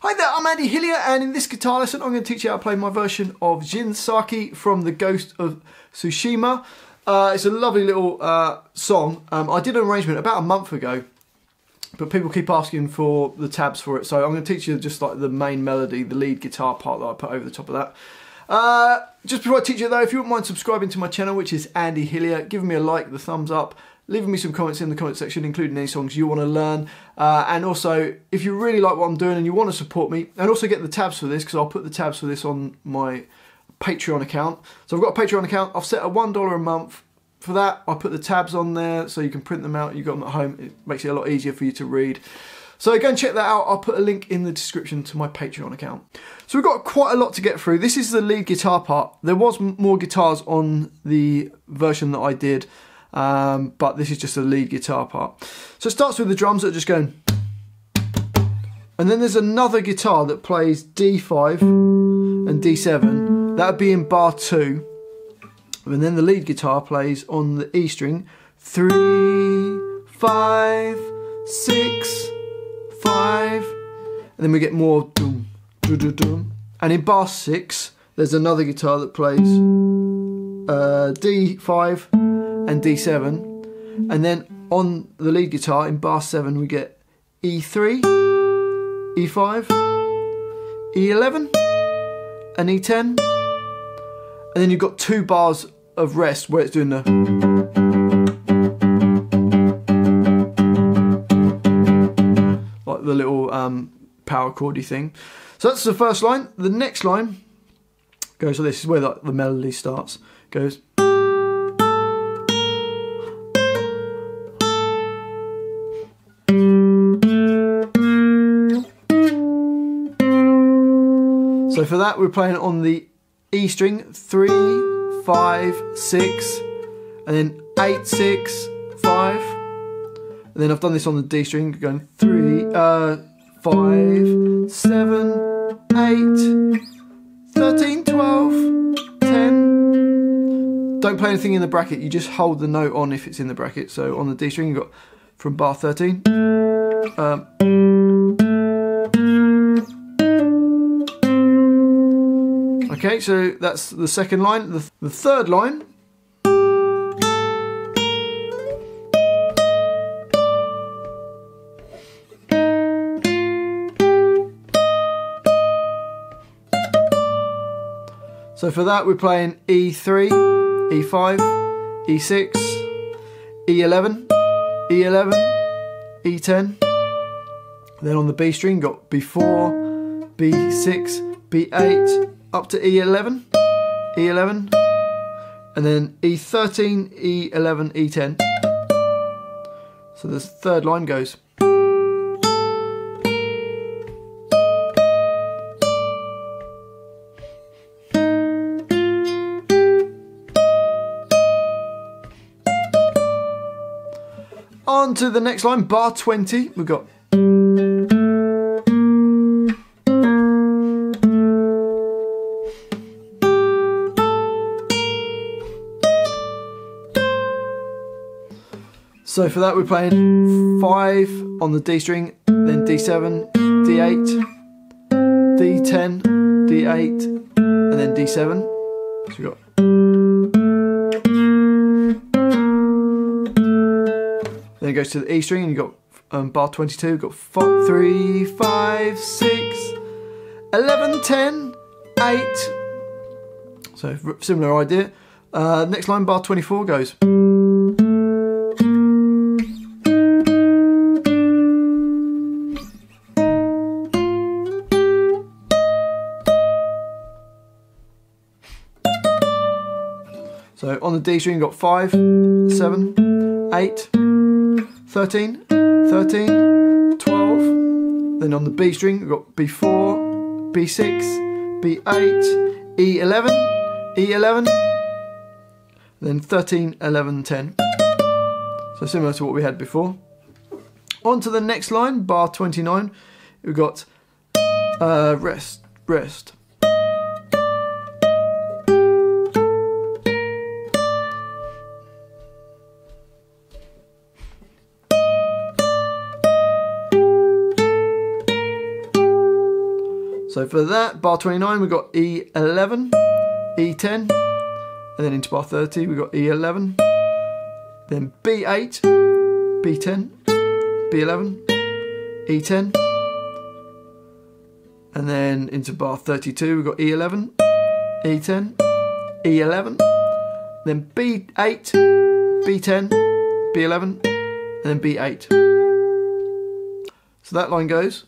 Hi there, I'm Andy Hillier, and in this guitar lesson I'm going to teach you how to play my version of Jin Sakai from the Ghost of Tsushima. It's a lovely little song. I did an arrangement about a month ago, but people keep asking for the tabs for it, so I'm going to teach you just like the main melody, the lead guitar part that I put over the top of that. Just before I teach you though, if you wouldn't mind subscribing to my channel, which is Andy Hillier, giving me a like, the thumbs up, leaving me some comments in the comment section, including any songs you want to learn. And also, if you really like what I'm doing and you want to support me, and also get the tabs for this, because I'll put the tabs for this on my Patreon account. So I've got a Patreon account. I've set a $1 a month for that. I put the tabs on there so you can print them out. You've got them at home. It makes it a lot easier for you to read. So go and check that out. I'll put a link in the description to my Patreon account. So we've got quite a lot to get through. This is the lead guitar part. There was more guitars on the version that I did, but this is just the lead guitar part. So it starts with the drums that are just going, and then there's another guitar that plays D5 and D7. That would be in bar 2, and then the lead guitar plays on the E string 3, 5, 6, 5, and then we get more doom, doom, doom. And in bar 6, there's another guitar that plays D5. And D7, and then on the lead guitar in bar 7 we get E3, E5, E11 and E10, and then you've got 2 bars of rest where it's doing the, like the little power chordy thing. So that's the first line. The next line goes, so this is where the melody starts, goes, so for that we're playing on the E string 3, 5, 6, and then 8, 6, 5, and then I've done this on the D string going 3, 5, 7, 8, 13, 12, 10. Don't play anything in the bracket, you just hold the note on if it's in the bracket. So on the D string you've got from bar 13 okay, so that's the second line. The third line . So for that we're playing E3, E5, E6, E11, E11, E10. Then on the B string got B4, B6, B8, up to E11, E11, and then E13, E11, E10. So this third line goes. On to the next line, bar 20, we've got. So for that we're playing 5 on the D string, then D7, D8, D10, D8, and then D7. So we've got. Then it goes to the E string and you've got bar 22, you've got 3, 5, 6, 11, 10, 8. So similar idea. Next line, bar 24 goes. So on the D string you've got 5, 7, 8, 13, 13, 12. Then on the B string we've got B4, B6, B8, E11, E11. Then 13, 11, 10. So similar to what we had before. On to the next line, bar 29, we've got rest, rest. So for that, bar 29, we've got E11, E10, and then into bar 30, we've got E11, then B8, B10, B11, E10, and then into bar 32, we've got E11, E10, E11, then B8, B10, B11, and then B8. So that line goes.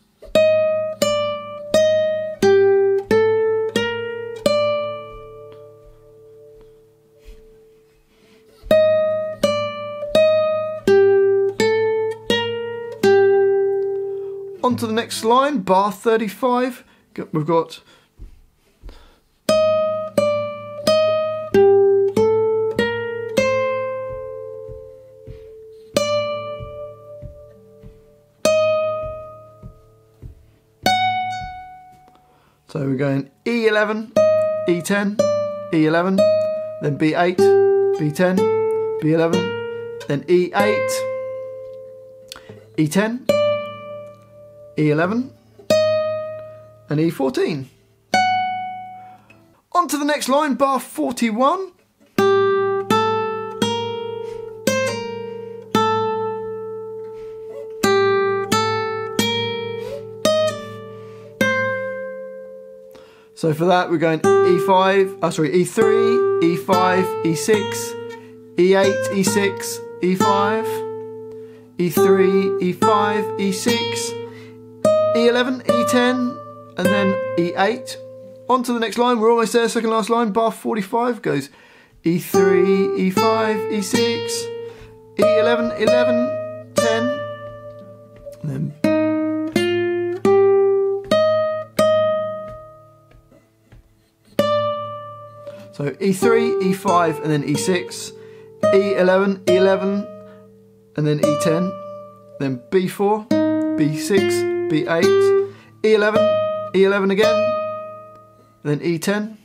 On to the next line, bar 35, we've got so we're going E11, E10, E11, then B8, B10, B11, then E8, E10, E11, and E14. On to the next line, bar 41. So for that, we're going E5, E3, E5, E6, E8, E6, E5, E3, E5, E6, E11, E10, and then E8. On to the next line, we're almost there, second last line, bar 45 goes E3, E5, E6, E11, 11, 10, and then so E3, E5, and then E6, E11, E11, and then E10, then B4, B6, B8, E11, E11 again, then E10.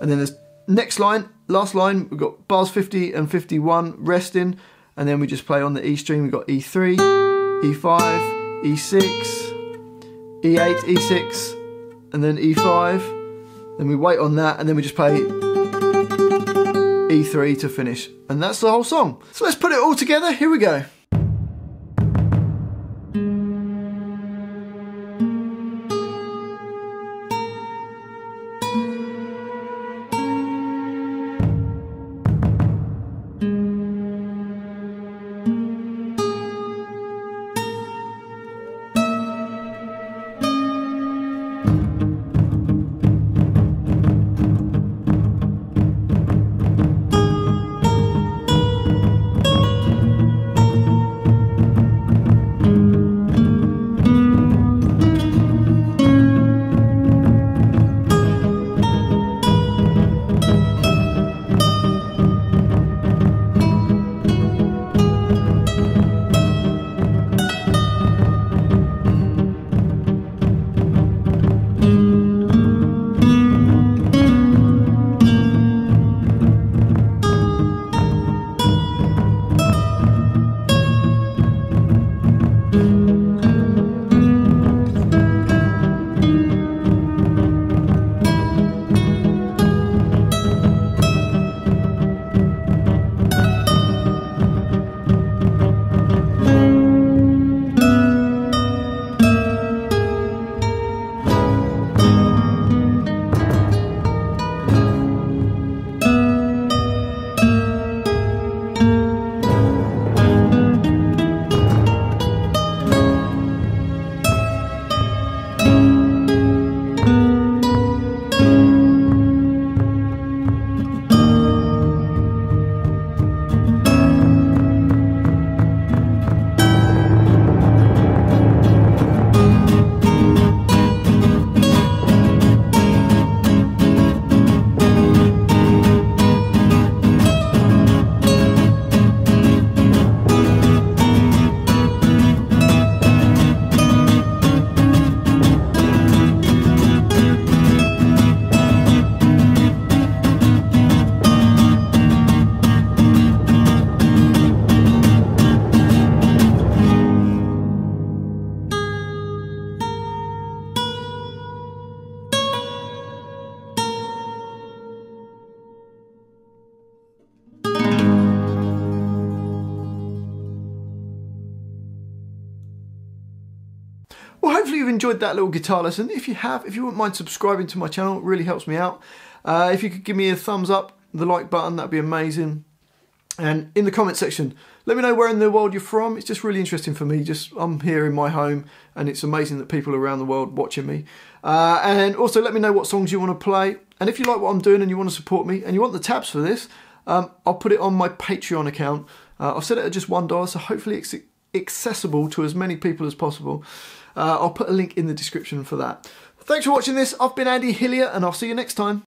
And then this next line, last line, we've got bars 50 and 51 resting, and then we just play on the E string. We've got E3, E5, E6, E8, E6, and then E5. Then we wait on that, and then we just play E3 to finish. And that's the whole song. So let's put it all together, here we go. hopefully you've enjoyed that little guitar lesson. If you have, if you wouldn't mind subscribing to my channel, it really helps me out. If you could give me a thumbs up, the like button, that'd be amazing. And in the comment section, let me know where in the world you're from. It's just really interesting for me. Just I'm here in my home, and it's amazing that people around the world watching me. And also let me know what songs you want to play. And if you like what I'm doing and you want to support me and you want the tabs for this, I'll put it on my Patreon account. I've set it at just $1, so hopefully it's accessible to as many people as possible. I'll put a link in the description for that. Thanks for watching this. I've been Andy Hillier, and I'll see you next time.